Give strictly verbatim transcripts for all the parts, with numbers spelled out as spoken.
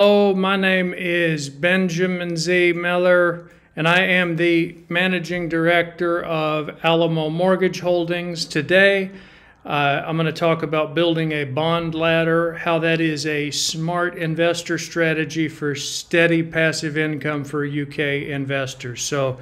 Hello, my name is Benjamin Z Miller, and I am the Managing Director of Alamo Mortgage Holdings. Today, uh, I'm going to talk about building a bond ladder, how that is a smart investor strategy for steady passive income for U K investors. So,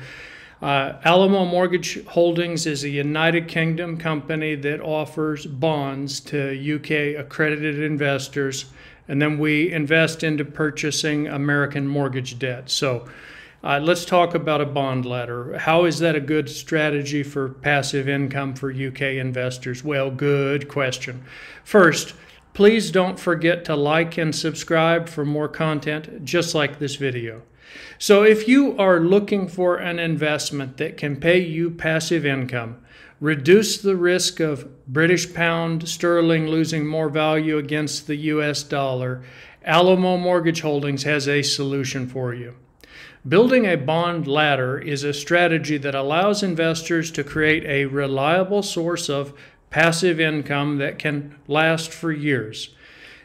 uh, Alamo Mortgage Holdings is a United Kingdom company that offers bonds to U K accredited investors. And then we invest into purchasing American mortgage debt. So uh, let's talk about a bond ladder. How is that a good strategy for passive income for U K investors? Well, good question. First, please don't forget to like and subscribe for more content just like this video. So if you are looking for an investment that can pay you passive income, reduce the risk of British pound sterling losing more value against the U S dollar, Alamo Mortgage Holdings has a solution for you. Building a bond ladder is a strategy that allows investors to create a reliable source of passive income that can last for years.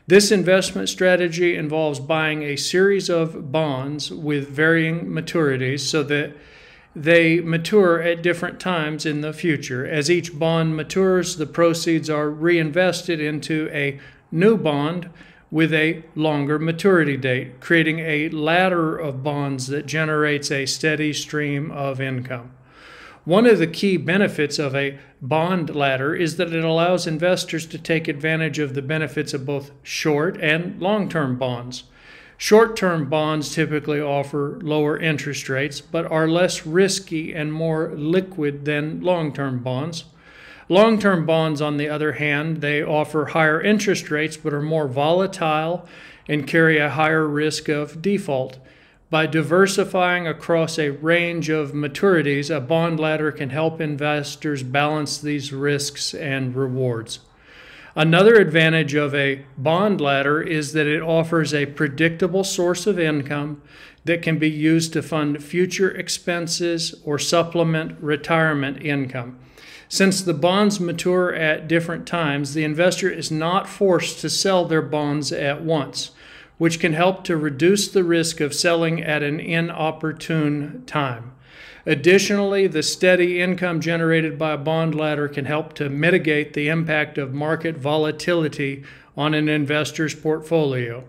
This investment strategy involves buying a series of bonds with varying maturities so that they mature at different times in the future. As each bond matures, the proceeds are reinvested into a new bond with a longer maturity date, creating a ladder of bonds that generates a steady stream of income. One of the key benefits of a bond ladder is that it allows investors to take advantage of the benefits of both short and long-term bonds. Short-term bonds typically offer lower interest rates, but are less risky and more liquid than long-term bonds. Long-term bonds, on the other hand, they offer higher interest rates, but are more volatile and carry a higher risk of default. By diversifying across a range of maturities, a bond ladder can help investors balance these risks and rewards. Another advantage of a bond ladder is that it offers a predictable source of income that can be used to fund future expenses or supplement retirement income. Since the bonds mature at different times, the investor is not forced to sell their bonds at once, which can help to reduce the risk of selling at an inopportune time. Additionally, the steady income generated by a bond ladder can help to mitigate the impact of market volatility on an investor's portfolio.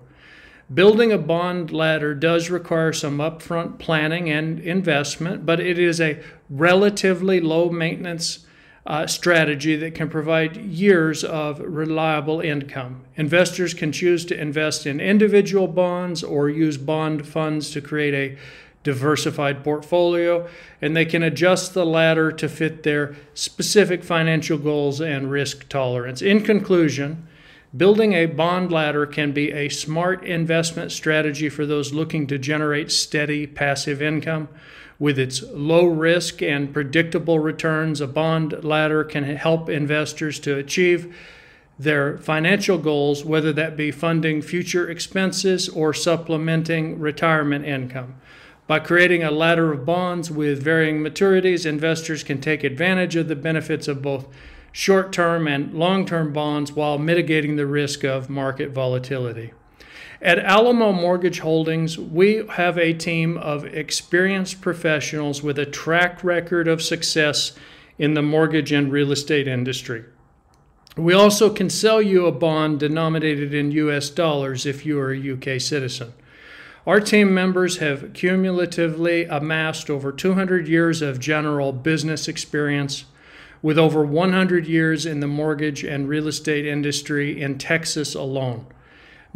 Building a bond ladder does require some upfront planning and investment, but it is a relatively low-maintenance Uh, strategy that can provide years of reliable income. Investors can choose to invest in individual bonds or use bond funds to create a diversified portfolio, and they can adjust the ladder to fit their specific financial goals and risk tolerance. In conclusion, building a bond ladder can be a smart investment strategy for those looking to generate steady passive income. With its low risk and predictable returns, a bond ladder can help investors to achieve their financial goals, whether that be funding future expenses or supplementing retirement income. By creating a ladder of bonds with varying maturities, investors can take advantage of the benefits of both short-term and long-term bonds while mitigating the risk of market volatility. At Alamo Mortgage Holdings, we have a team of experienced professionals with a track record of success in the mortgage and real estate industry. We also can sell you a bond denominated in U S dollars if you are a U K citizen. Our team members have cumulatively amassed over two hundred years of general business experience, with over one hundred years in the mortgage and real estate industry in Texas alone.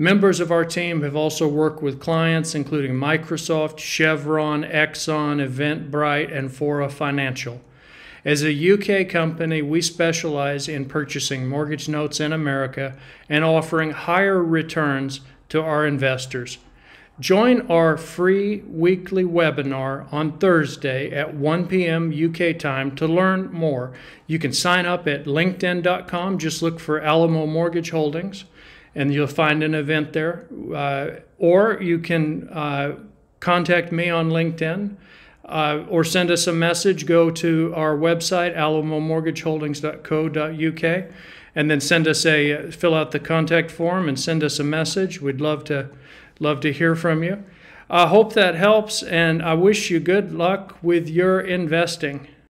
Members of our team have also worked with clients including Microsoft, Chevron, Exxon, Eventbrite, and Fora Financial. As a U K company, we specialize in purchasing mortgage notes in America and offering higher returns to our investors. Join our free weekly webinar on Thursday at one P M U K time to learn more. You can sign up at linkedin dot com. Just look for Alamo Mortgage Holdings and you'll find an event there. Uh, or you can uh, contact me on LinkedIn uh, or send us a message. Go to our website, alamo mortgage holdings dot co dot U K, and then send us a, fill out the contact form and send us a message. We'd love to Love to hear from you. I hope that helps, and I wish you good luck with your investing.